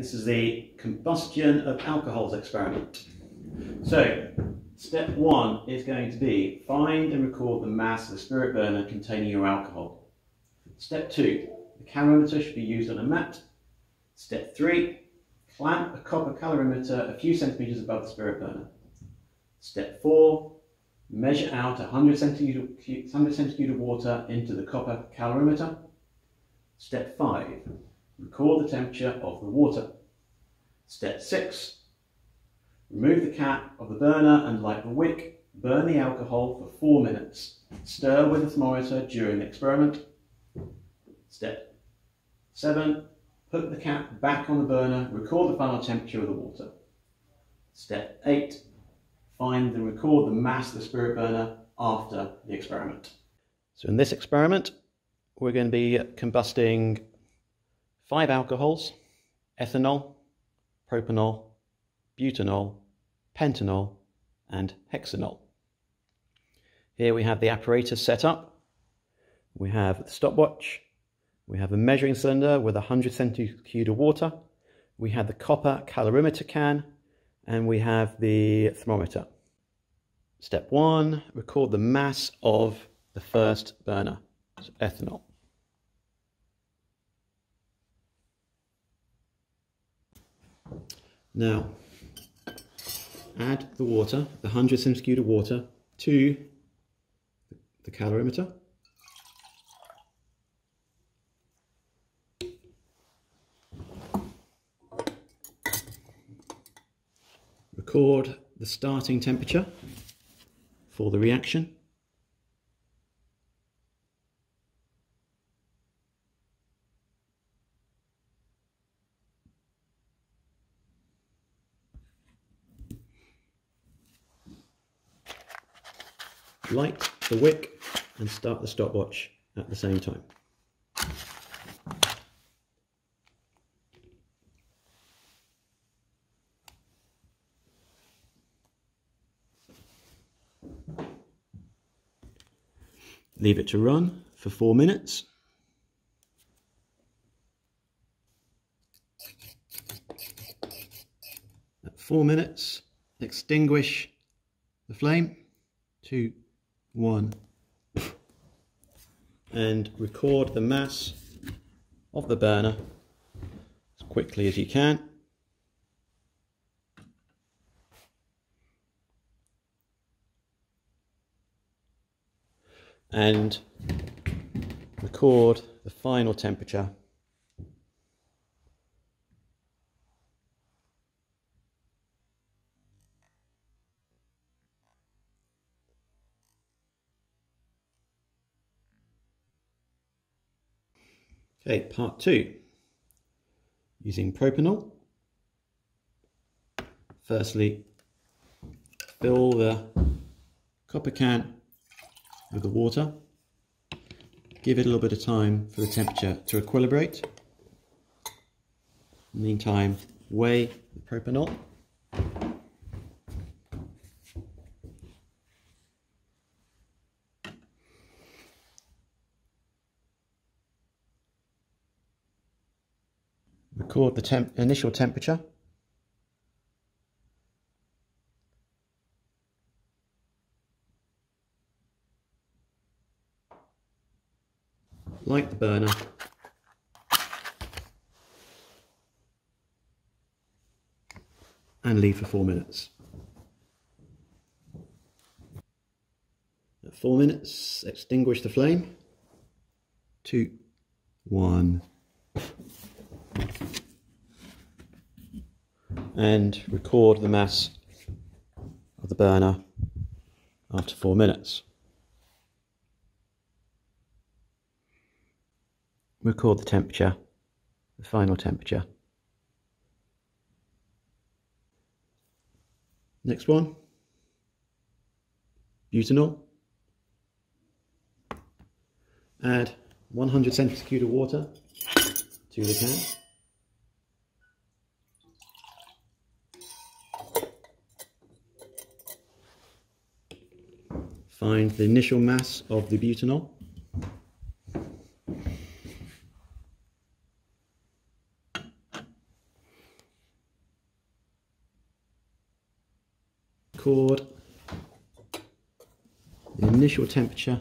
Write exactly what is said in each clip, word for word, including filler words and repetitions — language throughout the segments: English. This is the combustion of alcohols experiment. So, step one is going to be find and record the mass of the spirit burner containing your alcohol. Step two, the calorimeter should be used on a mat. Step three, clamp a copper calorimeter a few centimeters above the spirit burner. Step four, measure out one hundred centiliters of water into the copper calorimeter. Step five, record the temperature of the water. Step six, remove the cap of the burner and light the wick. Burn the alcohol for four minutes. Stir with a thermometer during the experiment. Step seven, put the cap back on the burner. Record the final temperature of the water. Step eight, find and record the mass of the spirit burner after the experiment. So in this experiment, we're going to be combusting five alcohols: ethanol, propanol, butanol, pentanol, and hexanol. Here we have the apparatus set up. We have the stopwatch. We have a measuring cylinder with one hundred centiliters of water. We have the copper calorimeter can, and we have the thermometer. Step one, record the mass of the first burner, so ethanol. Now, add the water, the one hundred centiliters of water, to the calorimeter. Record the starting temperature for the reaction. Light the wick and start the stopwatch at the same time. Leave it to run for four minutes. At four minutes, extinguish the flame. Two, one, and record the mass of the burner as quickly as you can. And record the final temperature . Okay, part two, using propanol. Firstly, fill the copper can with the water. Give it a little bit of time for the temperature to equilibrate. In the meantime, weigh the propanol. Record the temp initial temperature. Light the burner. And leave for four minutes. At four minutes, extinguish the flame. Two, one. And record the mass of the burner after four minutes. Record the temperature, the final temperature. Next one, butanol. Add one hundred centiliters of water to the can. Find the initial mass of the butanol. record the initial temperature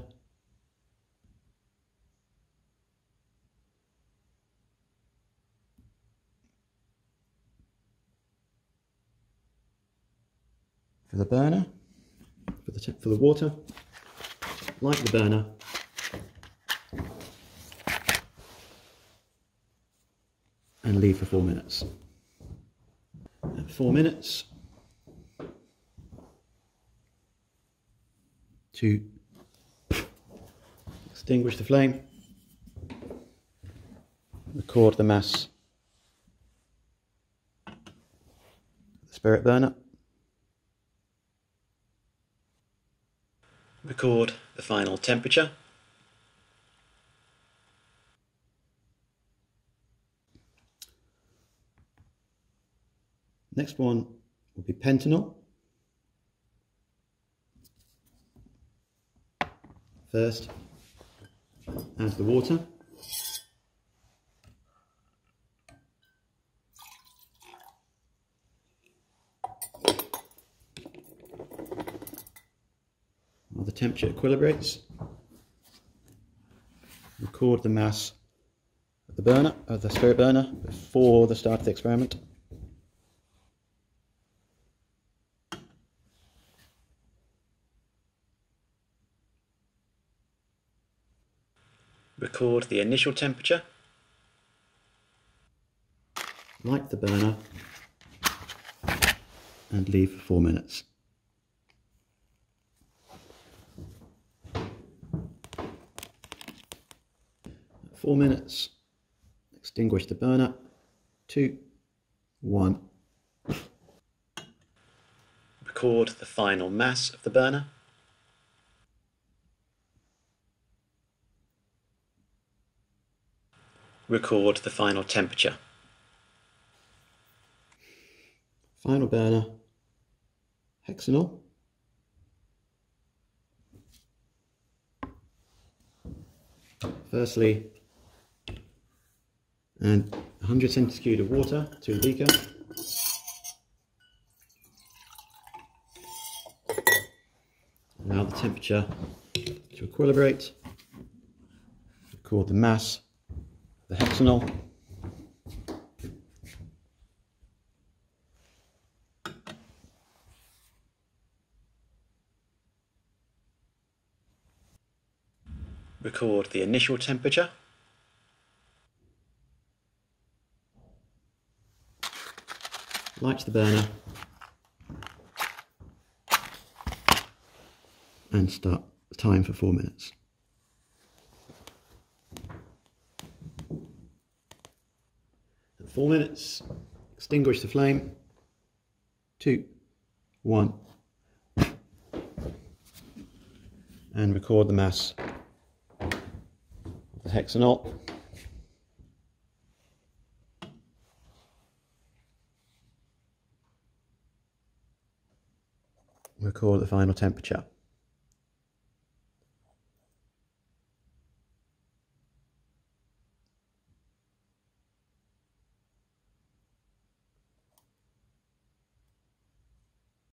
for the burner, for the, for the water, light the burner. And leave for four minutes. At four minutes, to extinguish the flame, record the mass of the spirit burner, record the final temperature. Next one will be pentanol. First, add the water. While the temperature equilibrates, record the mass of the burner, of the spirit burner, before the start of the experiment. Record the initial temperature, light the burner, and leave for four minutes. Four minutes, extinguish the burner, two, one. Record the final mass of the burner. Record the final temperature. Final burner, hexanol. Firstly, and one hundred centrifuge of water to a beaker. Allow the temperature to equilibrate. Record the mass. The hexanol, record the initial temperature, light the burner, and start the time for four minutes. Four minutes, extinguish the flame, two, one, and record the mass of the hexanol, record the final temperature.